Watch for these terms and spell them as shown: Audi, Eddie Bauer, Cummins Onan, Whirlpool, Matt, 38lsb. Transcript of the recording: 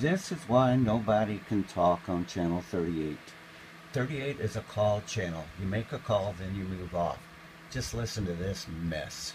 This is why nobody can talk on channel 38. 38 is a call channel. You make a call, then you move off. Just listen to this mess.